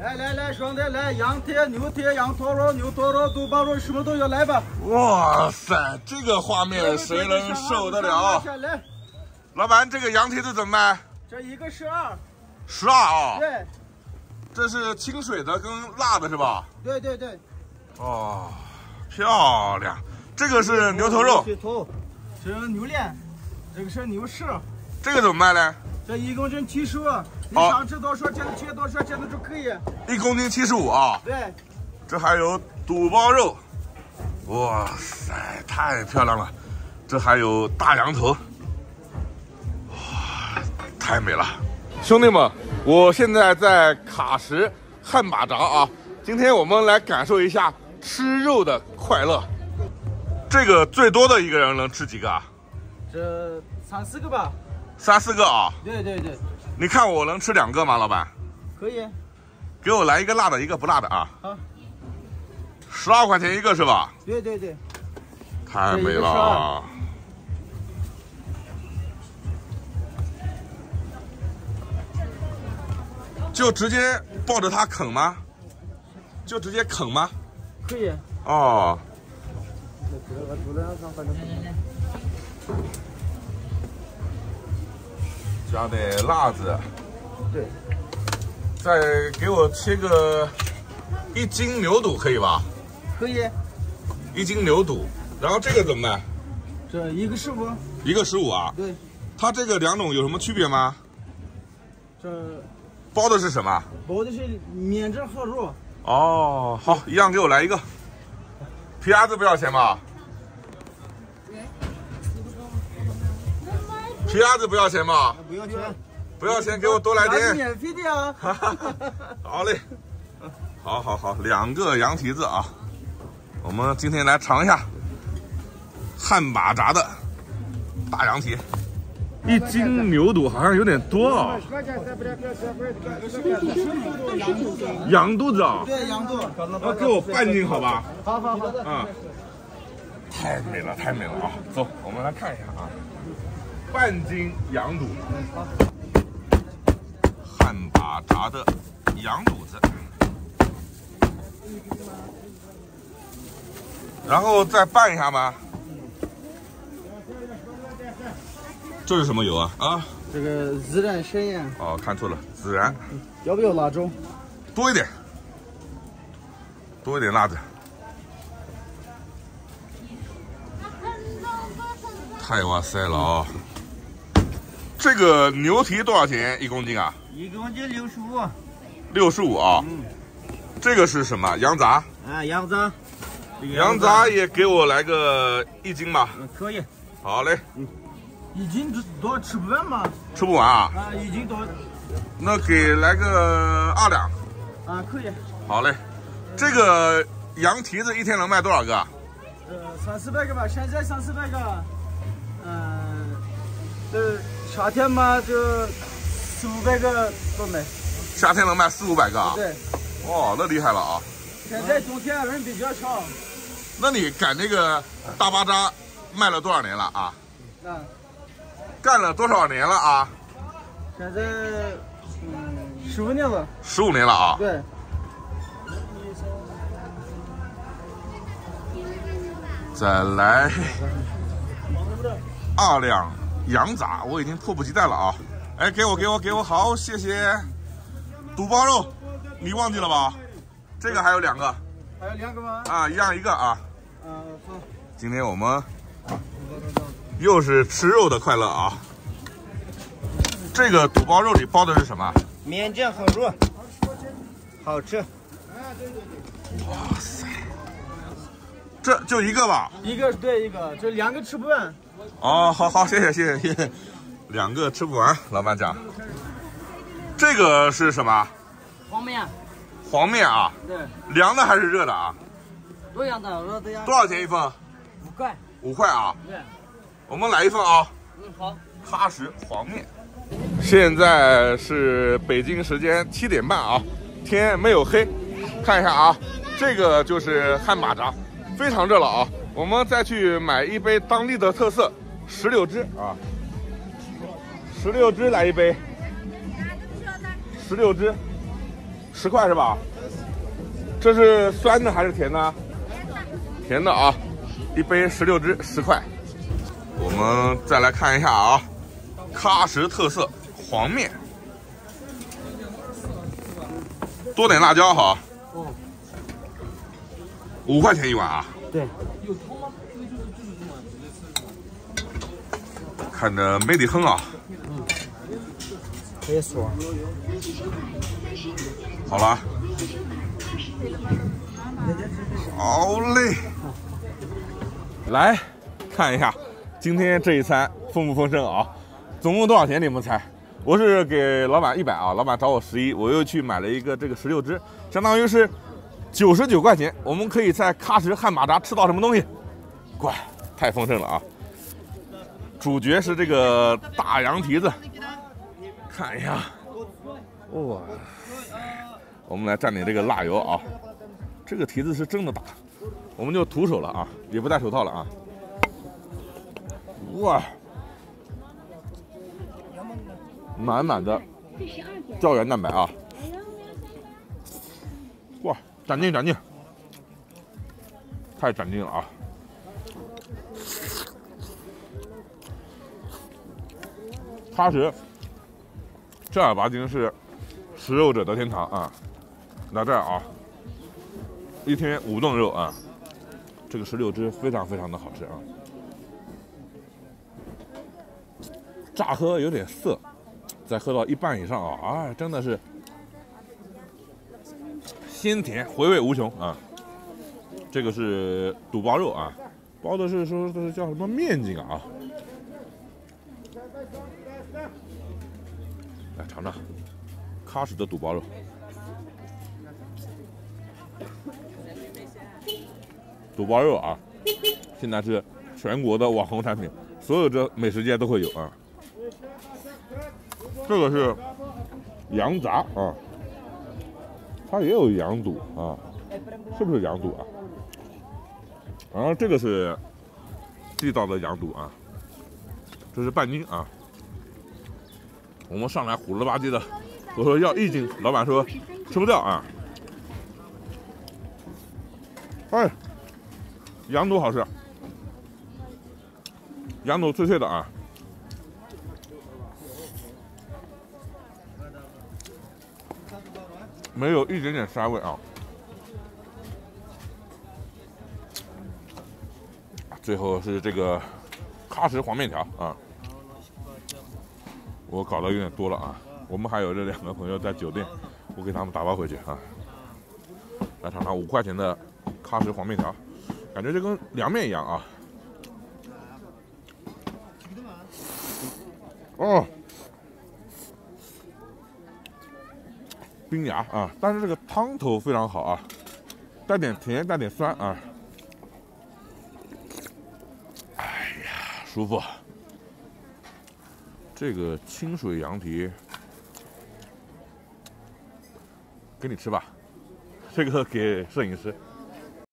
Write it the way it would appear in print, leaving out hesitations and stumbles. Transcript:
来来来，兄弟来，羊贴、牛贴、羊托肉、牛托肉、肚包肉，什么都有，来吧！哇塞，这个画面谁能受得了？来，老板，这个羊贴的怎么卖？这一个12，12啊？对，这是清水的跟辣的是吧？对对对。哦，漂亮！这个是牛头肉，这是牛链，这个是牛翅。 这个怎么卖呢？这1公斤75，你想吃多少，切多少，这都可以。1公斤75啊！对，这还有肚包肉，哇塞，太漂亮了！这还有大羊头，哇，太美了！兄弟们，我现在在喀什汉巴扎啊，今天我们来感受一下吃肉的快乐。这个最多的一个人能吃几个啊？这3、4个吧。 3、4个啊！对对对，你看我能吃2个吗，老板？可以，给我来一个辣的，一个不辣的啊！好，12块钱一个是吧？对对对，太美了啊！就直接抱着它啃吗？就直接啃吗？可以。哦。 加点辣子，对，再给我切个1斤牛肚可以吧？可以，1斤牛肚。然后这个怎么卖？这1个15，1个15啊？对。它这个两种有什么区别吗？这包的是什么？包的是免蒸好肉。哦，好，一样给我来一个。皮鸭子不要钱吧？ 皮鸭子不要钱吧？不要钱，不要钱，给我多来点。免费的啊！好嘞，好好好，2个羊蹄子啊，我们今天来尝一下汉巴扎的大羊蹄。1斤牛肚好像有点多啊。羊肚子啊？对，羊肚。要给我半斤好吧？好好好。啊，太美了，太美了啊！走，我们来看一下啊。 半斤羊肚，汉巴扎的羊肚子，然后再拌一下吧。这是什么油啊？啊，这个孜然生腌。哦，看错了，孜然。要不要辣椒？多一点，多一点辣子。太哇塞了啊！ 这个牛蹄多少钱1公斤啊？1公斤65，65啊。嗯，这个是什么？羊杂？啊，羊杂。羊杂也给我来个1斤吧。可以。好嘞。嗯，1斤多吃不完吗？吃不完啊。啊，1斤多。那给来个2两。啊，可以。好嘞。这个羊蹄子一天能卖多少个？3、400个吧，现在3、400个。夏天嘛，就4、500个都没。夏天能卖4、500个啊？对。哦，那厉害了啊！现在冬天人比较少。那你赶这个大巴扎卖了多少年了啊？嗯。干了多少年了啊？现在15年了。15年了啊？对。再来2两。 羊杂，我已经迫不及待了啊！哎，给我，好，谢谢。肚包肉，你忘记了吧？这个还有2个，还有2个吗？啊，一样1个啊。好。今天我们又是吃肉的快乐啊！这个肚包肉里包的是什么？免蒸好肉，好吃。哇塞，这就1个吧？1个，这2个吃不完。 哦，好好，谢谢，2个吃不完，老板讲。这个是什么？黄面。黄面啊？对。凉的还是热的啊？都凉的，热的呀。多少钱1份？5块。5块啊？对。我们来1份啊。嗯，好。喀什黄面。现在是北京时间7点半啊，天没有黑。看一下啊，这个就是汉巴扎，非常热了啊。 我们再去买一杯当地的特色石榴汁啊，石榴汁来一杯，石榴汁， 10块是吧？这是酸的还是甜的？甜的啊，一杯16只，10块。我们再来看一下啊，喀什特色黄面，多点辣椒哈。哦。5块钱一碗啊。对。看着美得很啊。嗯。别说。好了。 好嘞，来看一下今天这一餐丰不丰盛啊？总共多少钱？你们猜？我是给老板100啊，老板找我11，我又去买了一个这个16只，相当于是99块钱。我们可以在喀什汉马扎吃到什么东西？乖，太丰盛了啊！主角是这个大羊蹄子，看一下，哇！ 我们来蘸点这个辣油啊，这个蹄子是真的大，我们就徒手了啊，也不戴手套了啊。哇，满满的胶原蛋白啊！哇，长劲长劲，太长劲了啊！喀什正儿八经是食肉者的天堂啊！ 拿这儿啊，一天5顿肉啊，这个16只非常非常的好吃啊。乍喝有点涩，再喝到一半以上啊，哎，真的是鲜甜，回味无穷啊。这个是肚包肉啊，包的是说这是叫什么面筋啊？来尝尝喀什的肚包肉。 肚包肉啊，现在是全国的网红产品，所有的美食街都会有啊。这个是羊杂啊，它也有羊肚啊，是不是羊肚啊？然后这个是地道的羊肚啊，这是半斤啊。我们上来虎了吧唧的，我说要1斤，老板说吃不掉啊。哎。 羊肚好吃，羊肚脆脆的啊，没有一点点膻味啊。最后是这个喀什黄面条啊，我搞得有点多了啊。我们还有这2个朋友在酒店，我给他们打包回去啊。来尝尝5块钱的喀什黄面条。 感觉就跟凉面一样啊！哦，冰牙啊，但是这个汤头非常好啊，带点甜，带点酸啊。哎呀，舒服！这个清水羊蹄，给你吃吧，这个给摄影师。